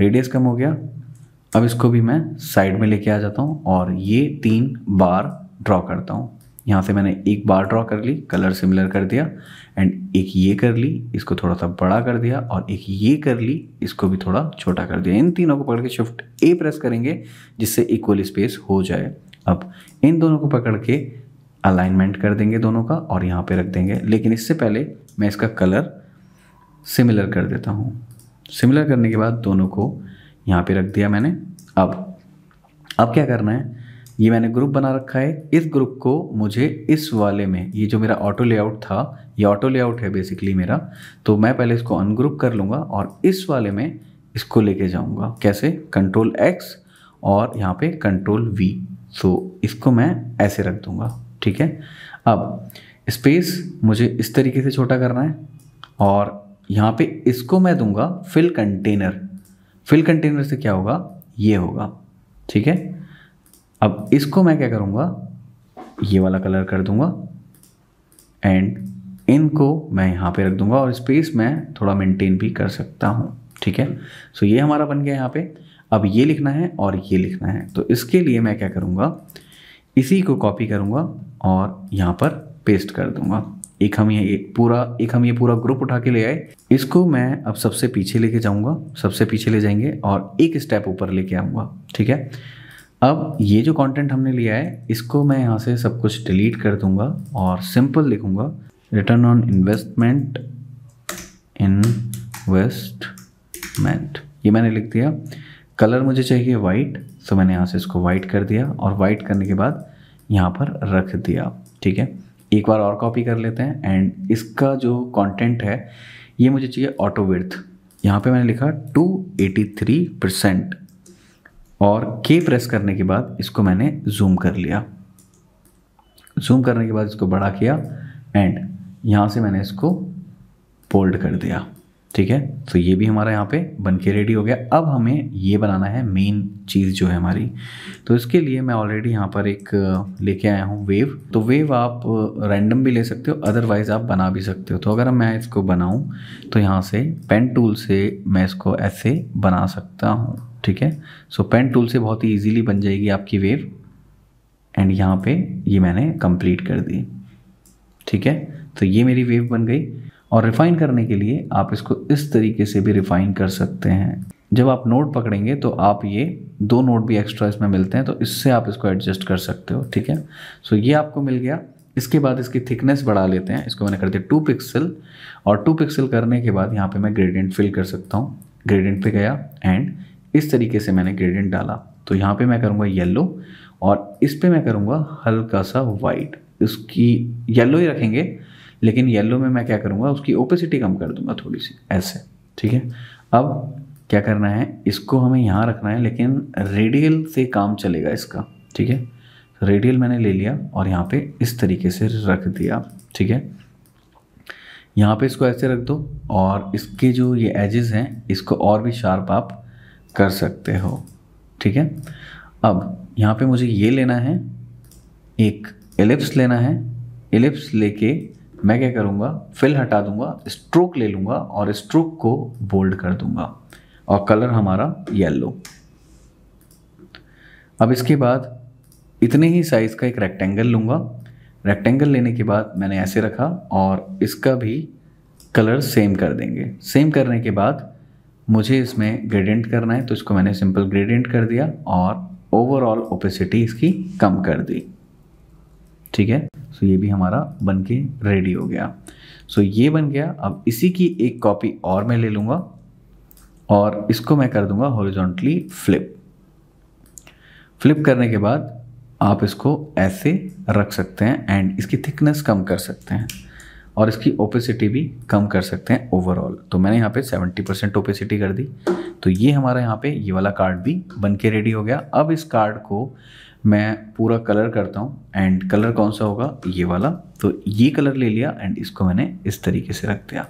रेडियस कम हो गया। अब इसको भी मैं साइड में लेके आ जाता हूँ और ये तीन बार ड्रॉ करता हूँ। यहाँ से मैंने एक बार ड्रॉ कर ली, कलर सिमिलर कर दिया एंड एक ये कर ली, इसको थोड़ा सा बड़ा कर दिया और एक ये कर ली, इसको भी थोड़ा छोटा कर दिया। इन तीनों को पकड़ के शिफ्ट ए प्रेस करेंगे जिससे इक्वल स्पेस हो जाए। अब इन दोनों को पकड़ के अलाइनमेंट कर देंगे दोनों का और यहाँ पे रख देंगे। लेकिन इससे पहले मैं इसका कलर सिमिलर कर देता हूँ। सिमिलर करने के बाद दोनों को यहाँ पे रख दिया मैंने। अब अब क्या करना है, ये मैंने ग्रुप बना रखा है। इस ग्रुप को मुझे इस वाले में, ये जो मेरा ऑटो लेआउट था, ये ऑटो लेआउट है बेसिकली मेरा, तो मैं पहले इसको अनग्रुप कर लूँगा और इस वाले में इसको लेके जाऊँगा। कैसे, कंट्रोल एक्स और यहाँ पे कंट्रोल वी। सो so, इसको मैं ऐसे रख दूंगा, ठीक है। अब स्पेस मुझे इस तरीके से छोटा करना है और यहाँ पे इसको मैं दूंगा फिल कंटेनर। फिल कंटेनर से क्या होगा, ये होगा, ठीक है। अब इसको मैं क्या करूँगा, ये वाला कलर कर दूंगा एंड इनको मैं यहाँ पे रख दूंगा और स्पेस मैं थोड़ा मेंटेन भी कर सकता हूँ, ठीक है। सो so, ये हमारा बन गया यहाँ पे। अब ये लिखना है और ये लिखना है तो इसके लिए मैं क्या करूँगा, इसी को कॉपी करूँगा और यहाँ पर पेस्ट कर दूँगा। एक हम ये एक पूरा एक हम ये पूरा ग्रुप उठा के ले आए। इसको मैं अब सबसे पीछे लेके जाऊँगा, सबसे पीछे ले जाएंगे और एक स्टेप ऊपर लेके आऊँगा, ठीक है। अब ये जो कंटेंट हमने लिया है इसको मैं यहाँ से सब कुछ डिलीट कर दूँगा और सिंपल लिखूँगा रिटर्न ऑन इन्वेस्टमेंट, इन्वेस्टमेंट ये मैंने लिख दिया। कलर मुझे चाहिए वाइट, तो मैंने यहाँ से इसको वाइट कर दिया और वाइट करने के बाद यहाँ पर रख दिया, ठीक है। एक बार और कॉपी कर लेते हैं एंड इसका जो कंटेंट है ये मुझे चाहिए ऑटो विड्थ। यहाँ पे मैंने लिखा दो सौ तिरासी परसेंट और के प्रेस करने के बाद इसको मैंने जूम कर लिया। जूम करने के बाद इसको बड़ा किया एंड यहाँ से मैंने इसको बोल्ड कर दिया, ठीक है। तो ये भी हमारा यहाँ पे बनके रेडी हो गया। अब हमें ये बनाना है मेन चीज़ जो है हमारी, तो इसके लिए मैं ऑलरेडी यहाँ पर एक लेके आया हूँ वेव। तो वेव आप रैंडम भी ले सकते हो, अदरवाइज़ आप बना भी सकते हो। तो अगर मैं इसको बनाऊँ तो यहाँ से पेन टूल से मैं इसको ऐसे बना सकता हूँ, ठीक है। सो पेन टूल से बहुत ही ईजीली बन जाएगी आपकी वेव एंड यहाँ पर ये मैंने कंप्लीट कर दी, ठीक है। तो ये मेरी वेव बन गई। और रिफ़ाइन करने के लिए आप इसको इस तरीके से भी रिफ़ाइन कर सकते हैं। जब आप नोट पकड़ेंगे तो आप ये दो नोट भी एक्स्ट्रा इसमें मिलते हैं तो इससे आप इसको एडजस्ट कर सकते हो, ठीक है। सो ये आपको मिल गया। इसके बाद इसकी थिकनेस बढ़ा लेते हैं। इसको मैंने कर दिया टू पिक्सल और टू पिक्सल करने के बाद यहाँ पे मैं ग्रेडियंट फिल कर सकता हूँ। ग्रेडियंट पे गया एंड इस तरीके से मैंने ग्रेडियंट डाला। तो यहाँ पर मैं करूँगा येलो और इस पर मैं करूँगा हल्का सा वाइट। इसकी येलो ही रखेंगे लेकिन येलो में मैं क्या करूँगा, उसकी ओपेसिटी कम कर दूंगा थोड़ी सी ऐसे, ठीक है। अब क्या करना है, इसको हमें यहाँ रखना है, लेकिन रेडियल से काम चलेगा इसका, ठीक है। रेडियल मैंने ले लिया और यहाँ पे इस तरीके से रख दिया, ठीक है। यहाँ पे इसको ऐसे रख दो और इसके जो ये एजेस हैं इसको और भी शार्प आप कर सकते हो, ठीक है। अब यहाँ पे मुझे ये लेना है, एक एलिप्स लेना है। एलिप्स लेके मैं क्या करूँगा, फिल हटा दूँगा, स्ट्रोक ले लूँगा और स्ट्रोक को बोल्ड कर दूँगा और कलर हमारा येलो। अब इसके बाद इतने ही साइज़ का एक रेक्टेंगल लूँगा। रेक्टेंगल लेने के बाद मैंने ऐसे रखा और इसका भी कलर सेम कर देंगे। सेम करने के बाद मुझे इसमें ग्रेडियंट करना है, तो इसको मैंने सिंपल ग्रेडियंट कर दिया और ओवरऑल ओपेसिटी इसकी कम कर दी, ठीक है। सो ये भी हमारा बन के रेडी हो गया। सो ये बन गया। अब इसी की एक कॉपी और मैं ले लूँगा और इसको मैं कर दूँगा हॉरिजॉन्टली फ्लिप। फ्लिप करने के बाद आप इसको ऐसे रख सकते हैं एंड इसकी थिकनेस कम कर सकते हैं और इसकी ओपेसिटी भी कम कर सकते हैं ओवरऑल। तो मैंने यहाँ पे सत्तर परसेंट ओपेसिटी कर दी। तो ये हमारा यहाँ पे ये वाला कार्ड भी बन के रेडी हो गया। अब इस कार्ड को मैं पूरा कलर करता हूँ एंड कलर कौन सा होगा, ये वाला। तो ये कलर ले लिया एंड इसको मैंने इस तरीके से रख दिया।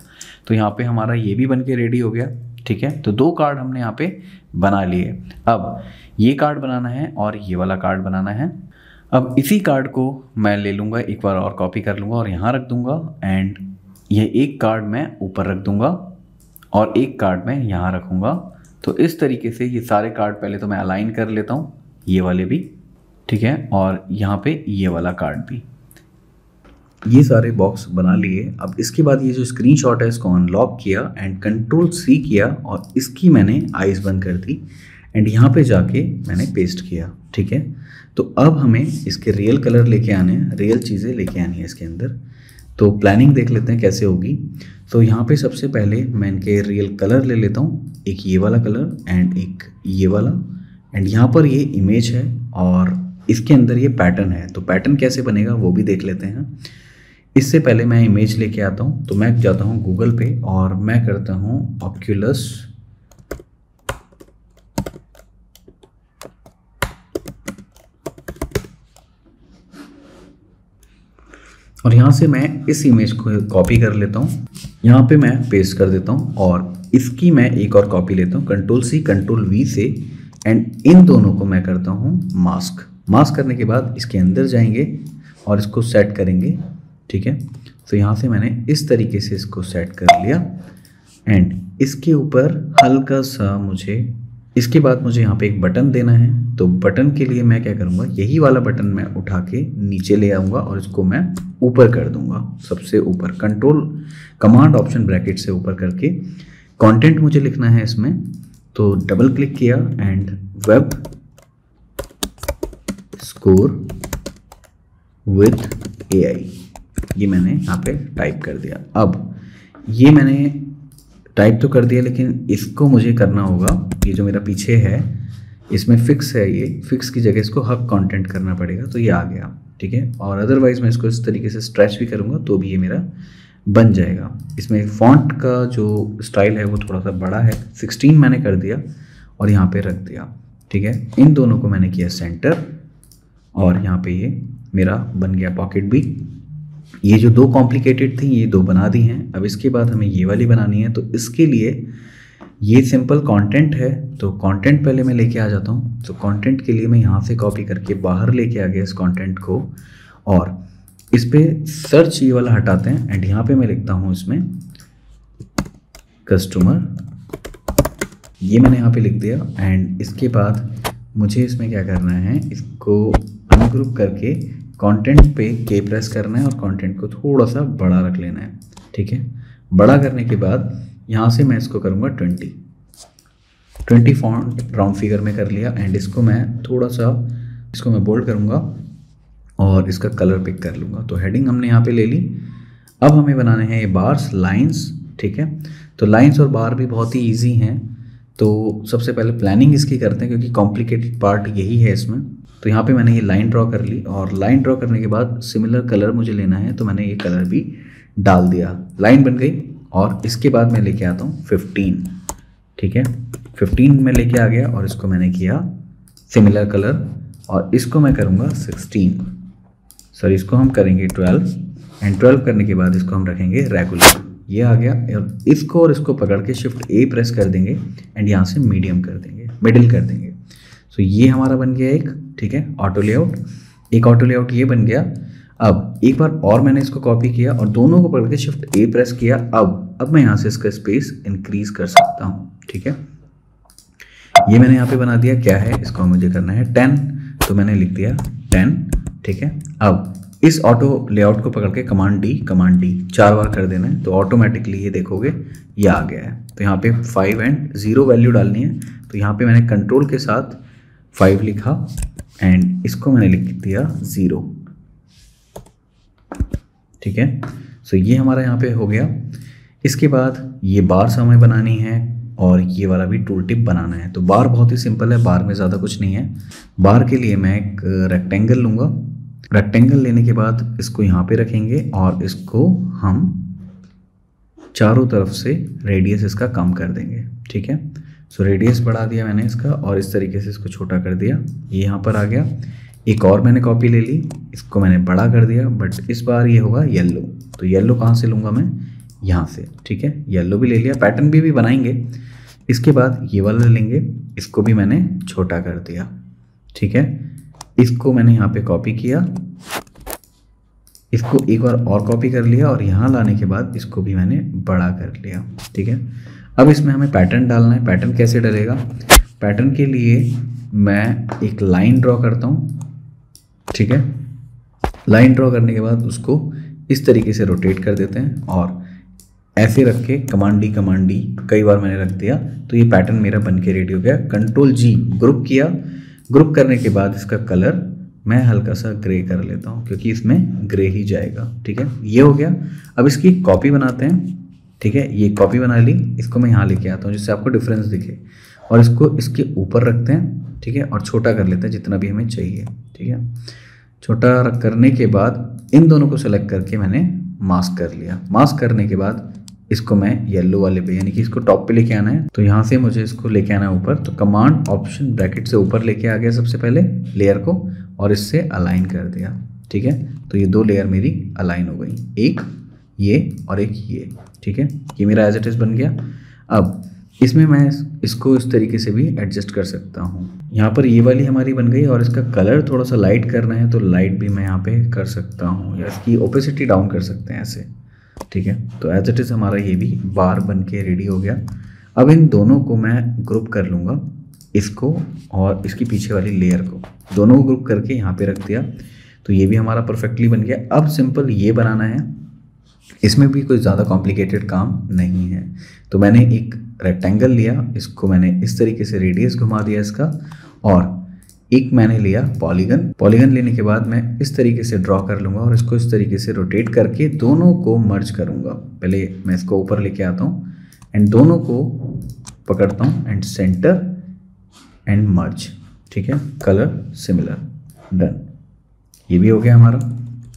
तो यहाँ पर हमारा ये भी बन के रेडी हो गया, ठीक है। तो दो कार्ड हमने यहाँ पे बना लिए। अब ये कार्ड बनाना है और ये वाला कार्ड बनाना है। अब इसी कार्ड को मैं ले लूँगा, एक बार और कॉपी कर लूँगा और यहाँ रख दूँगा एंड ये एक कार्ड मैं ऊपर रख दूँगा और एक कार्ड मैं यहाँ रखूँगा। तो इस तरीके से ये सारे कार्ड पहले तो मैं अलाइन कर लेता हूँ, ये वाले भी, ठीक है, और यहाँ पे ये वाला कार्ड भी। ये सारे बॉक्स बना लिए। अब इसके बाद ये जो स्क्रीनशॉट है इसको अनलॉक किया एंड कंट्रोल सी किया और इसकी मैंने आइज़ बंद कर दी एंड यहाँ पे जाके मैंने पेस्ट किया, ठीक है। तो अब हमें इसके रियल कलर लेके आने हैं, रियल चीज़ें लेके आनी है इसके अंदर। तो प्लानिंग देख लेते हैं कैसे होगी। तो यहाँ पे सबसे पहले मैं इनके रियल कलर ले लेता हूँ, एक ये वाला कलर एंड एक ये वाला, एंड यहाँ पर ये इमेज है और इसके अंदर ये पैटर्न है। तो पैटर्न कैसे बनेगा वो भी देख लेते हैं। इससे पहले मैं इमेज लेके आता हूँ। तो मैं जाता हूँ गूगल पे और मैं करता हूँ ऑक्यूलस और यहाँ से मैं इस इमेज को कॉपी कर लेता हूँ, यहाँ पे मैं पेस्ट कर देता हूँ और इसकी मैं एक और कॉपी लेता हूँ कंट्रोल सी कंट्रोल वी से एंड इन दोनों को मैं करता हूँ मास्क। मास्क करने के बाद इसके अंदर जाएंगे और इसको सेट करेंगे, ठीक है। तो यहाँ से मैंने इस तरीके से इसको सेट कर लिया एंड इसके ऊपर हल्का सा मुझे, इसके बाद मुझे यहाँ पे एक बटन देना है। तो बटन के लिए मैं क्या करूँगा, यही वाला बटन मैं उठा के नीचे ले आऊँगा और इसको मैं ऊपर कर दूँगा, सबसे ऊपर कंट्रोल कमांड ऑप्शन ब्रैकेट से ऊपर करके। कंटेंट मुझे लिखना है इसमें, तो डबल क्लिक किया and web score with A I ये मैंने यहाँ पे टाइप कर दिया। अब ये मैंने टाइप तो कर दिया लेकिन इसको मुझे करना होगा, ये जो मेरा पीछे है इसमें फिक्स है, ये फिक्स की जगह इसको हब कंटेंट करना पड़ेगा। तो ये आ गया, ठीक है। और अदरवाइज मैं इसको इस तरीके से स्ट्रेच भी करूँगा तो भी ये मेरा बन जाएगा। इसमें फॉन्ट का जो स्टाइल है वो थोड़ा सा बड़ा है, सिक्सटीन मैंने कर दिया और यहाँ पे रख दिया, ठीक है। इन दोनों को मैंने किया सेंटर और यहाँ पे ये मेरा बन गया पॉकेट भी। ये जो दो कॉम्प्लिकेटेड थी ये दो बना दी हैं। अब इसके बाद हमें ये वाली बनानी है। तो इसके लिए ये सिंपल कंटेंट है, तो कंटेंट पहले मैं लेके आ जाता हूँ। तो कंटेंट के लिए मैं यहाँ से कॉपी करके बाहर लेके आ गया इस कंटेंट को और इस पर सर्च ये वाला हटाते हैं एंड यहाँ पे मैं लिखता हूँ इसमें कस्टमर, ये मैंने यहाँ पे लिख दिया। एंड इसके बाद मुझे इसमें क्या करना है, इसको अनग्रुप करके कंटेंट पे के प्रेस करना है और कंटेंट को थोड़ा सा बड़ा रख लेना है, ठीक है। बड़ा करने के बाद यहाँ से मैं इसको करूँगा twenty twenty font round figure में कर लिया एंड इसको मैं थोड़ा सा इसको मैं बोल्ड करूँगा और इसका कलर पिक कर लूँगा। तो हेडिंग हमने यहाँ पे ले ली। अब हमें बनाने हैं ये बार्स लाइन्स, ठीक है। तो लाइन्स और बार भी बहुत ही ईजी हैं। तो सबसे पहले प्लानिंग इसकी करते हैं क्योंकि कॉम्प्लिकेटेड पार्ट यही है इसमें। तो यहाँ पे मैंने ये लाइन ड्रॉ कर ली और लाइन ड्रॉ करने के बाद सिमिलर कलर मुझे लेना है, तो मैंने ये कलर भी डाल दिया, लाइन बन गई। और इसके बाद मैं लेके आता हूँ फिफ्टीन। ठीक है, फिफ्टीन में लेके आ गया और इसको मैंने किया सिमिलर कलर, और इसको मैं करूँगा सिक्सटीन, सॉरी इसको हम करेंगे ट्वेल्व, एंड ट्वेल्व करने के बाद इसको हम रखेंगे रेगुलर, ये आ गया। और इसको और इसको पकड़ के शिफ्ट ए प्रेस कर देंगे एंड यहाँ से मीडियम कर देंगे, मिडिल कर देंगे। सो ये हमारा बन गया एक, ठीक है, ऑटो लेआउट, एक ऑटो लेआउट ये बन गया। अब एक बार और मैंने इसको कॉपी किया और दोनों को पकड़ के शिफ्ट ए प्रेस किया। अब अब मैं यहाँ से इसका स्पेस इंक्रीज कर सकता हूँ, ठीक है। ये मैंने यहाँ पे बना दिया, क्या है इसको मुझे करना है टेन, तो मैंने लिख दिया टेन, ठीक है। अब इस ऑटो लेआउट को पकड़ के कमांड डी, कमांड डी चार बार कर देना है, तो ऑटोमेटिकली ये देखोगे ये आ गया है। तो यहाँ पे फाइव एंड ज़ीरो वैल्यू डालनी है, तो यहाँ पे मैंने कंट्रोल के साथ फाइव लिखा एंड इसको मैंने लिख दिया ज़ीरो, ठीक है। सो ये हमारा यहाँ पे हो गया। इसके बाद ये बार्स हमें बनानी है और ये वाला भी टूल टिप बनाना है। तो बार बहुत ही सिंपल है, बार में ज़्यादा कुछ नहीं है। बार के लिए मैं एक रेक्टेंगल लूँगा, रेक्टेंगल लेने के बाद इसको यहाँ पे रखेंगे और इसको हम चारों तरफ से रेडियस इसका कम कर देंगे, ठीक है। सो रेडियस बढ़ा दिया मैंने इसका और इस तरीके से इसको छोटा कर दिया, ये यहाँ पर आ गया। एक और मैंने कॉपी ले ली, इसको मैंने बड़ा कर दिया, बट इस बार ये होगा येलो, तो येलो कहाँ से लूँगा मैं, यहाँ से, ठीक है। येलो भी ले लिया, पैटर्न भी भी बनाएंगे। इसके बाद ये वाला लेंगे, इसको भी मैंने छोटा कर दिया, ठीक है। इसको मैंने यहाँ पे कॉपी किया, इसको एक बार और कॉपी कर लिया और यहाँ लाने के बाद इसको भी मैंने बड़ा कर लिया, ठीक है। अब इसमें हमें पैटर्न डालना है। पैटर्न कैसे डलेगा, पैटर्न के लिए मैं एक लाइन ड्रॉ करता हूँ, ठीक है। लाइन ड्रॉ करने के बाद उसको इस तरीके से रोटेट कर देते हैं और ऐसे रख के कमांड डी, कमांड डी कई बार मैंने रख दिया, तो ये पैटर्न मेरा बन के रेडी हो गया। कंट्रोल जी ग्रुप किया, ग्रुप करने के बाद इसका कलर मैं हल्का सा ग्रे कर लेता हूँ क्योंकि इसमें ग्रे ही जाएगा, ठीक है। ये हो गया। अब इसकी कॉपी बनाते हैं, ठीक है। ये कॉपी बना ली, इसको मैं यहाँ लेके आता हूँ जिससे आपको डिफरेंस दिखे, और इसको इसके ऊपर रखते हैं, ठीक है, और छोटा कर लेते हैं जितना भी हमें चाहिए, ठीक है। छोटा करने के बाद इन दोनों को सेलेक्ट करके मैंने मास्क कर लिया। मास्क करने के बाद इसको मैं येलो वाले पे, यानी कि इसको टॉप पे लेके आना है, तो यहाँ से मुझे इसको लेके आना है ऊपर, तो कमांड ऑप्शन ब्रैकेट से ऊपर लेके आ गया सबसे पहले लेयर को और इससे अलाइन कर दिया, ठीक है। तो ये दो लेयर मेरी अलाइन हो गई, एक ये और एक ये, ठीक है। ये मेरा एज इट इज बन गया। अब इसमें मैं इसको इस तरीके से भी एडजस्ट कर सकता हूँ। यहाँ पर ये वाली हमारी बन गई और इसका कलर थोड़ा सा लाइट करना है, तो लाइट भी मैं यहाँ पे कर सकता हूँ, या इसकी ओपेसिटी डाउन कर सकते हैं ऐसे, ठीक है। तो एज इट इज़ हमारा ये भी बार बन के रेडी हो गया। अब इन दोनों को मैं ग्रुप कर लूँगा, इसको और इसकी पीछे वाली लेयर को, दोनों को ग्रुप करके यहाँ पे रख दिया, तो ये भी हमारा परफेक्टली बन गया। अब सिंपल ये बनाना है, इसमें भी कोई ज़्यादा कॉम्प्लिकेटेड काम नहीं है। तो मैंने एक रेक्टेंगल लिया, इसको मैंने इस तरीके से रेडियस घुमा दिया इसका, और एक मैंने लिया पॉलीगन। पॉलीगन लेने के बाद मैं इस तरीके से ड्रॉ कर लूँगा और इसको इस तरीके से रोटेट करके दोनों को मर्ज करूँगा। पहले मैं इसको ऊपर लेके आता हूँ एंड दोनों को पकड़ता हूँ एंड सेंटर एंड मर्ज, ठीक है। कलर सिमिलर, डन, ये भी हो गया हमारा,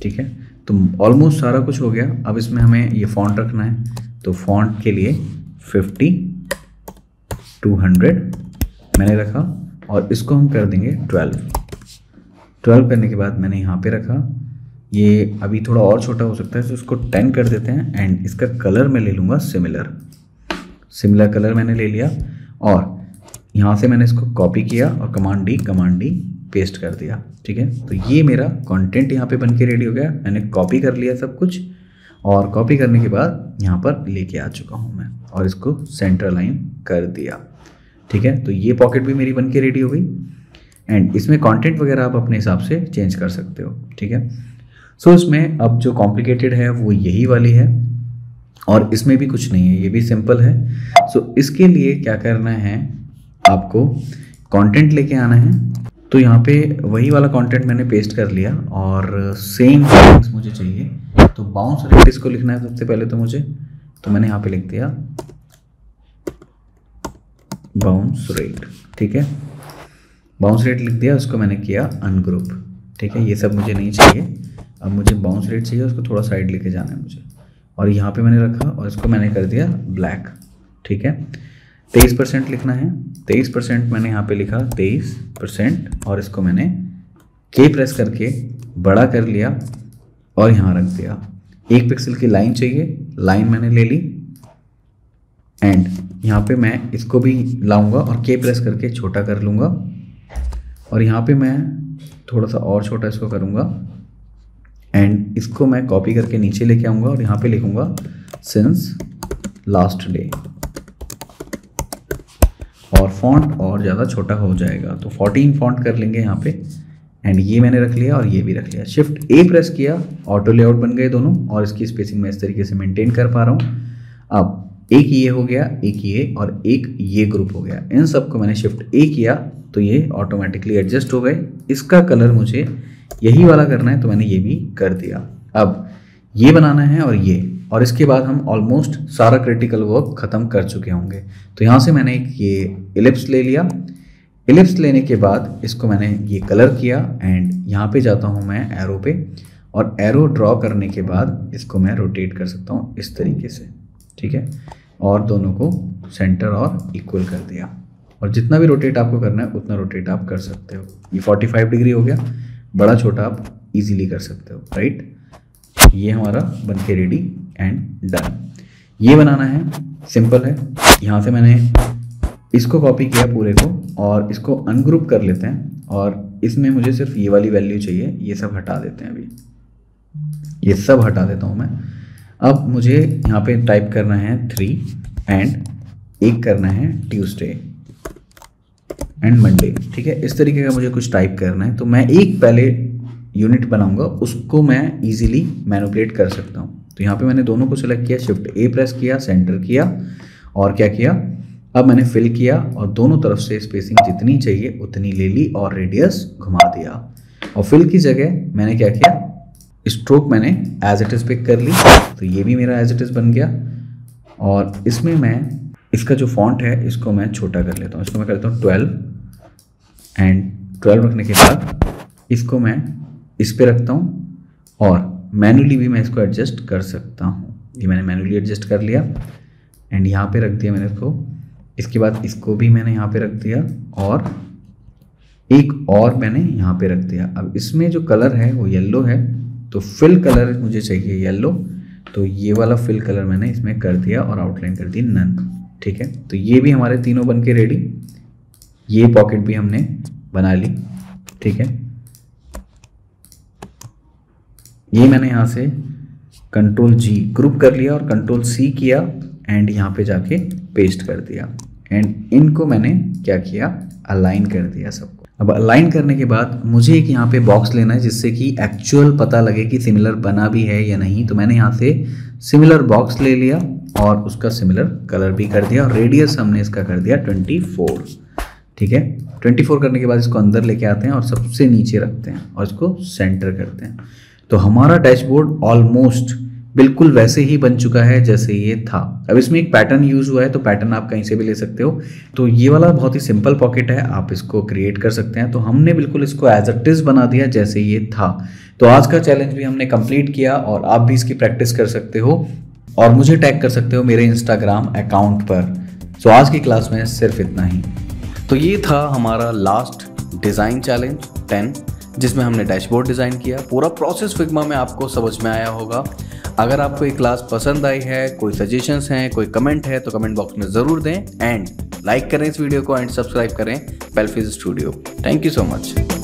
ठीक है। तो ऑलमोस्ट सारा कुछ हो गया। अब इसमें हमें ये फॉन्ट रखना है, तो फॉन्ट के लिए फिफ्टी टू हंड्रेड मैंने रखा और इसको हम कर देंगे ट्वेल्व ट्वेल्व। करने के बाद मैंने यहाँ पे रखा, ये अभी थोड़ा और छोटा हो सकता है तो इसको टेन कर देते हैं, एंड इसका कलर मैं ले लूँगा सिमिलर, सिमिलर कलर मैंने ले लिया और यहाँ से मैंने इसको कॉपी किया और command D, command D paste कर दिया, ठीक है। तो ये मेरा कंटेंट यहाँ पे बन के रेडी हो गया। मैंने कॉपी कर लिया सब कुछ और कॉपी करने के बाद यहाँ पर लेके आ चुका हूँ मैं और इसको सेंटर लाइन कर दिया, ठीक है। तो ये पॉकेट भी मेरी बन के रेडी हो गई, एंड इसमें कंटेंट वगैरह आप अपने हिसाब से चेंज कर सकते हो, ठीक है। सो so, इसमें अब जो कॉम्प्लिकेटेड है वो यही वाली है और इसमें भी कुछ नहीं है, ये भी सिंपल है। सो so, इसके लिए क्या करना है, आपको कंटेंट लेके आना है, तो यहाँ पे वही वाला कंटेंट मैंने पेस्ट कर लिया और सेम मुझे चाहिए, तो बाउंस रेट इसको लिखना है सबसे पहले तो मुझे, तो मैंने यहाँ पे लिख दिया बाउंस रेट, ठीक है। बाउंस रेट लिख दिया, उसको मैंने किया अनग्रुप, ठीक है। ये सब मुझे नहीं चाहिए, अब मुझे बाउंस रेट चाहिए, उसको थोड़ा साइड लेके जाना है मुझे, और यहाँ पे मैंने रखा और इसको मैंने कर दिया ब्लैक, ठीक है। तेईस परसेंट लिखना है। तेईस परसेंट मैंने यहाँ पे लिखा तेईस परसेंट और इसको मैंने के प्रेस करके बड़ा कर लिया और यहाँ रख दिया। एक पिक्सल की लाइन चाहिए, लाइन मैंने ले ली एंड यहाँ पे मैं इसको भी लाऊंगा और के प्रेस करके छोटा कर लूँगा और यहाँ पे मैं थोड़ा सा और छोटा इसको करूँगा एंड इसको मैं कॉपी करके नीचे लेके आऊँगा और यहाँ पे लिखूँगा सिंस लास्ट डे और फॉन्ट और ज़्यादा छोटा हो जाएगा तो चौदह फॉन्ट कर लेंगे यहाँ पे एंड ये मैंने रख लिया और ये भी रख लिया। शिफ्ट ए प्रेस किया, ऑटो लेआउट बन गए दोनों और इसकी स्पेसिंग मैं इस तरीके से मेंटेन कर पा रहा हूँ। अब एक ये हो गया, एक ये और एक ये ग्रुप हो गया। इन सबको मैंने शिफ्ट ए किया तो ये ऑटोमेटिकली एडजस्ट हो गए। इसका कलर मुझे यही वाला करना है तो मैंने ये भी कर दिया। अब ये बनाना है और ये और इसके बाद हम ऑलमोस्ट सारा क्रिटिकल वर्क ख़त्म कर चुके होंगे। तो यहाँ से मैंने एक ये इलिप्स ले लिया। इलिप्स लेने के बाद इसको मैंने ये कलर किया एंड यहाँ पे जाता हूँ मैं एरो पे और एरो ड्रॉ करने के बाद इसको मैं रोटेट कर सकता हूँ इस तरीके से, ठीक है, और दोनों को सेंटर और इक्वल कर दिया। और जितना भी रोटेट आपको करना है उतना रोटेट आप कर सकते हो। ये फोर्टी फाइव डिग्री हो गया, बड़ा छोटा आप ईजिली कर सकते हो, राइट। ये हमारा बनके रेडी एंड डन। ये बनाना है, सिंपल है। यहाँ से मैंने इसको कॉपी किया पूरे को और इसको अनग्रुप कर लेते हैं और इसमें मुझे सिर्फ ये वाली वैल्यू चाहिए। ये सब हटा देते हैं, अभी ये सब हटा देता हूँ मैं। अब मुझे यहाँ पे टाइप करना है थ्री एंड एक करना है ट्यूसडे एंड मंडे, ठीक है। इस तरीके का मुझे कुछ टाइप करना है तो मैं एक पहले यूनिट बनाऊंगा, उसको मैं इजीली मैनिपुलेट कर सकता हूँ। तो यहाँ पे मैंने दोनों को सिलेक्ट किया, शिफ्ट ए प्रेस किया, सेंटर किया और क्या किया, अब मैंने फिल किया और दोनों तरफ से स्पेसिंग जितनी चाहिए उतनी ले ली और रेडियस घुमा दिया। और फिल की जगह मैंने क्या किया, स्ट्रोक मैंने एज इट इज़ पिक कर ली तो ये भी मेरा एज इट इज़ बन गया। और इसमें मैं इसका जो फॉन्ट है इसको मैं छोटा कर लेता हूँ, इसको मैं करता हूँ ट्वेल्व एंड ट्वेल्व रखने के बाद इसको मैं इस पे रखता हूँ और मैनुअली भी मैं इसको एडजस्ट कर सकता हूँ। ये मैंने मैनुअली एडजस्ट कर लिया एंड यहाँ पे रख दिया मैंने इसको। इसके बाद इसको भी मैंने यहाँ पे रख दिया और एक और मैंने यहाँ पे रख दिया। अब इसमें जो कलर है वो येलो है तो फिल कलर मुझे चाहिए येलो, तो ये वाला फिल कलर मैंने इसमें कर दिया और आउटलाइन कर दी नन, ठीक है। तो ये भी हमारे तीनों बन के रेडी। ये पॉकेट भी हमने बना ली, ठीक है। ये मैंने यहाँ से कंट्रोल जी ग्रुप कर लिया और कंट्रोल सी किया एंड यहाँ पे जाके पेस्ट कर दिया एंड इनको मैंने क्या किया, अलाइन कर दिया सबको। अब अलाइन करने के बाद मुझे एक यहाँ पे बॉक्स लेना है जिससे कि एक्चुअल पता लगे कि सिमिलर बना भी है या नहीं। तो मैंने यहाँ से सिमिलर बॉक्स ले लिया और उसका सिमिलर कलर भी कर दिया और रेडियस हमने इसका कर दिया ट्वेंटी फोर, ठीक है। ट्वेंटी फोर करने के बाद इसको अंदर लेके आते हैं और सबसे नीचे रखते हैं और इसको सेंटर करते हैं। तो हमारा डैशबोर्ड ऑलमोस्ट बिल्कुल वैसे ही बन चुका है जैसे ये था। अब इसमें एक पैटर्न यूज हुआ है तो पैटर्न आप कहीं से भी ले सकते हो। तो ये वाला बहुत ही सिंपल पॉकेट है, आप इसको क्रिएट कर सकते हैं। तो हमने बिल्कुल इसको एज इट इज बना दिया जैसे ये था। तो आज का चैलेंज भी हमने कंप्लीट किया और आप भी इसकी प्रैक्टिस कर सकते हो और मुझे टैग कर सकते हो मेरे इंस्टाग्राम अकाउंट पर। सो आज की क्लास में सिर्फ इतना ही। तो ये था हमारा लास्ट डिज़ाइन चैलेंज टेन जिसमें हमने डैशबोर्ड डिज़ाइन किया। पूरा प्रोसेस फिग्मा में आपको समझ में आया होगा। अगर आपको ये क्लास पसंद आई है, कोई सजेशंस हैं, कोई कमेंट है तो कमेंट बॉक्स में ज़रूर दें एंड लाइक करें इस वीडियो को एंड सब्सक्राइब करें पेल्फिज़ studio. Thank you so much.